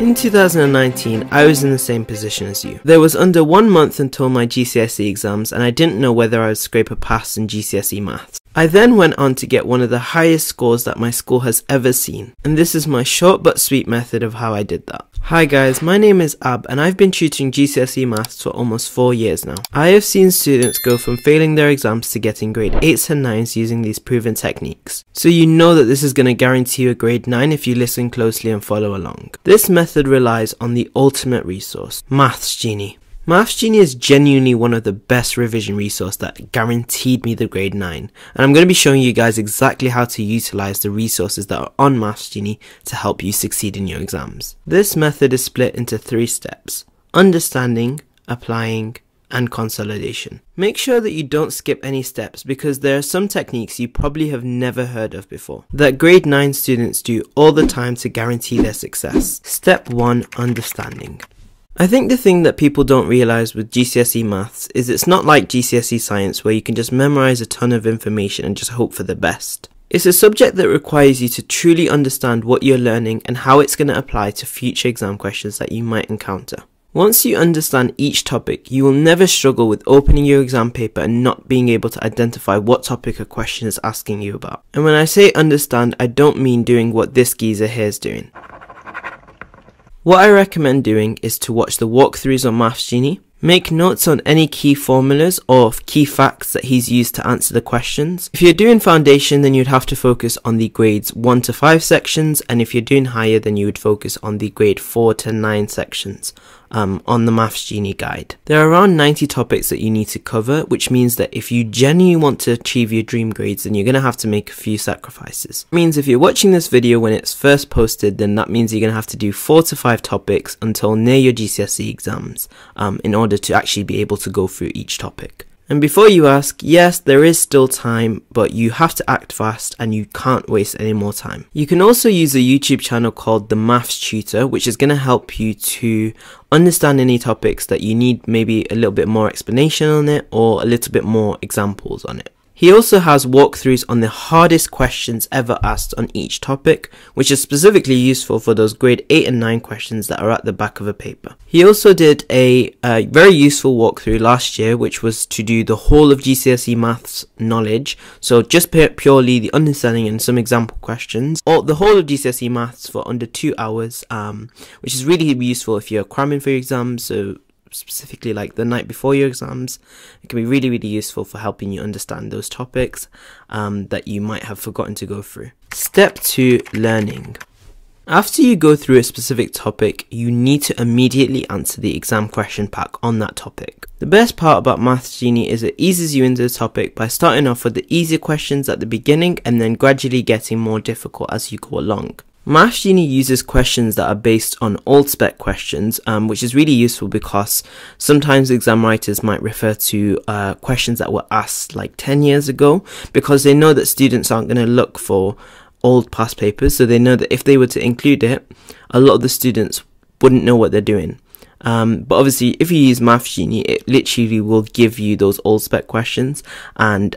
In 2019, I was in the same position as you. There was under 1 month until my GCSE exams and I didn't know whether I would scrape a pass in GCSE maths. I then went on to get one of the highest scores that my school has ever seen, and this is my short but sweet method of how I did that. Hi guys, my name is Ab and I've been tutoring GCSE maths for almost 4 years now. I have seen students go from failing their exams to getting grade 8s and 9s using these proven techniques. So you know that this is going to guarantee you a grade 9 if you listen closely and follow along. This method relies on the ultimate resource, Maths Genie. Maths Genie is genuinely one of the best revision resources that guaranteed me the grade 9, and I'm going to be showing you guys exactly how to utilize the resources that are on Maths Genie to help you succeed in your exams. This method is split into 3 steps: understanding, applying, and consolidation. Make sure that you don't skip any steps because there are some techniques you probably have never heard of before that grade 9 students do all the time to guarantee their success. Step 1, understanding. I think the thing that people don't realise with GCSE maths is it's not like GCSE science where you can just memorise a ton of information and just hope for the best. It's a subject that requires you to truly understand what you're learning and how it's going to apply to future exam questions that you might encounter. Once you understand each topic, you will never struggle with opening your exam paper and not being able to identify what topic a question is asking you about. And when I say understand, I don't mean doing what this geezer here is doing. What I recommend doing is to watch the walkthroughs on Maths Genie, make notes on any key formulas or key facts that he's used to answer the questions. If you're doing foundation, then you'd have to focus on the grades 1 to 5 sections, and if you're doing higher, then you would focus on the grade 4 to 9 sections on the Maths Genie guide. There are around 90 topics that you need to cover, which means that if you genuinely want to achieve your dream grades, then you're going to have to make a few sacrifices. It means if you're watching this video when it's first posted, then that means you're going to have to do 4 to 5 topics until near your GCSE exams in order to actually be able to go through each topic. And before you ask, yes, there is still time, but you have to act fast and you can't waste any more time. You can also use a YouTube channel called The Maths Tutor, which is going to help you to understand any topics that you need maybe a little bit more explanation on it or a little bit more examples on it. He also has walkthroughs on the hardest questions ever asked on each topic, which is specifically useful for those grade 8 and 9 questions that are at the back of a paper. He also did a very useful walkthrough last year, which was to do the whole of GCSE maths knowledge, so just purely the understanding and some example questions, or the whole of GCSE maths for under 2 hours, which is really useful if you're cramming for your exams, so specifically like the night before your exams. It can be really useful for helping you understand those topics that you might have forgotten to go through. Step 2, learning. After you go through a specific topic, you need to immediately answer the exam question pack on that topic. The best part about Maths Genie is it eases you into the topic by starting off with the easier questions at the beginning and then gradually getting more difficult as you go along. Maths Genie uses questions that are based on old spec questions, which is really useful because sometimes exam writers might refer to questions that were asked like 10 years ago because they know that students aren't going to look for old past papers, so they know that if they were to include it, a lot of the students wouldn't know what they're doing. But obviously if you use Maths Genie, it literally will give you those old spec questions, and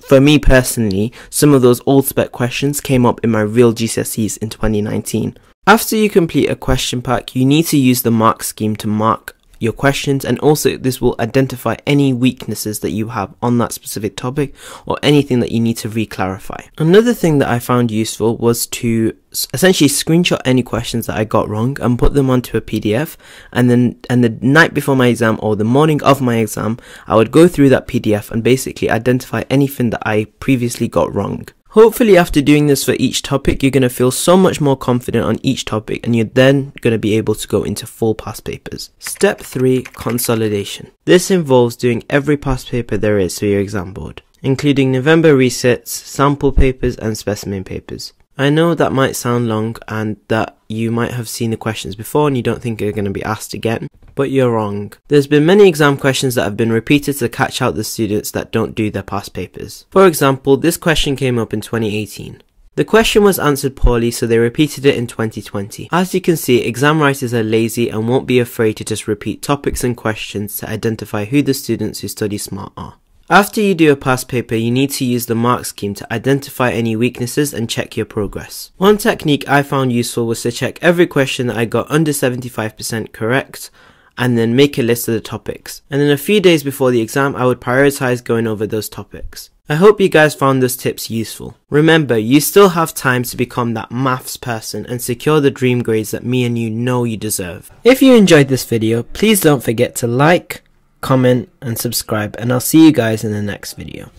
for me personally, some of those old spec questions came up in my real GCSEs in 2019. After you complete a question pack, you need to use the mark scheme to mark your questions, and also this will identify any weaknesses that you have on that specific topic or anything that you need to re-clarify. Another thing that I found useful was to essentially screenshot any questions that I got wrong and put them onto a PDF, and the night before my exam or the morning of my exam, I would go through that PDF and basically identify anything that I previously got wrong. Hopefully after doing this for each topic, you're going to feel so much more confident on each topic and you're then going to be able to go into full past papers. Step 3, consolidation. This involves doing every past paper there is for your exam board, including November resets, sample papers and specimen papers. I know that might sound long and that you might have seen the questions before and you don't think they're going to be asked again, but you're wrong. There's been many exam questions that have been repeated to catch out the students that don't do their past papers. For example, this question came up in 2018. The question was answered poorly, so they repeated it in 2020. As you can see, exam writers are lazy and won't be afraid to just repeat topics and questions to identify who the students who study smart are. After you do a past paper, you need to use the mark scheme to identify any weaknesses and check your progress. One technique I found useful was to check every question that I got under 75% correct and then make a list of the topics. And then a few days before the exam, I would prioritize going over those topics. I hope you guys found those tips useful. Remember, you still have time to become that maths person and secure the dream grades that me and you know you deserve. If you enjoyed this video, please don't forget to like, comment and subscribe, and I'll see you guys in the next video.